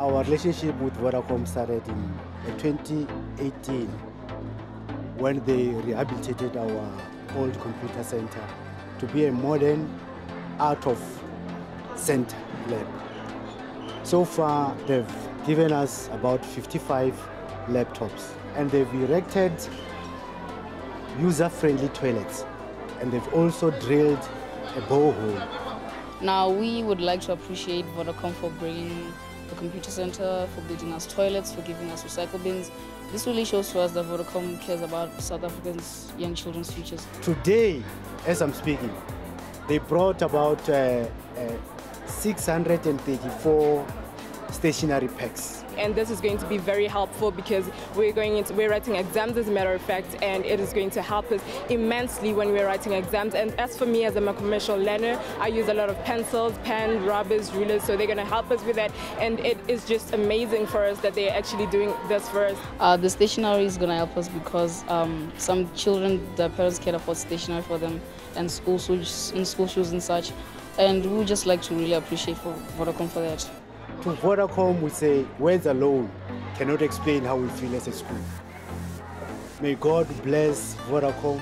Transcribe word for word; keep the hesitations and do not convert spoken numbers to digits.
Our relationship with Vodacom started in twenty eighteen when they rehabilitated our old computer center to be a modern out-of-center lab. So far, they've given us about fifty-five laptops, and they've erected user-friendly toilets, and they've also drilled a borehole. Now, we would like to appreciate Vodacom for bringing the computer center, for building us toilets, for giving us recycle bins. This really shows to us that Vodacom cares about South Africans' young children's futures. Today, as I'm speaking, they brought about uh, uh, six hundred thirty-four stationary packs. And this is going to be very helpful because we're going into, we're writing exams, as a matter of fact, and it is going to help us immensely when we're writing exams. And as for me, as I'm a commercial learner, I use a lot of pencils, pen, rubbers, rulers, so they're going to help us with that. And it is just amazing for us that they're actually doing this for us. Uh, the stationery is going to help us because um, some children, their parents can't afford stationery for them, and school shoes, in school shoes and such. And we would just like to really appreciate for Vodacom for that. To Vodacom, we say words alone cannot explain how we feel as a school. May God bless Vodacom.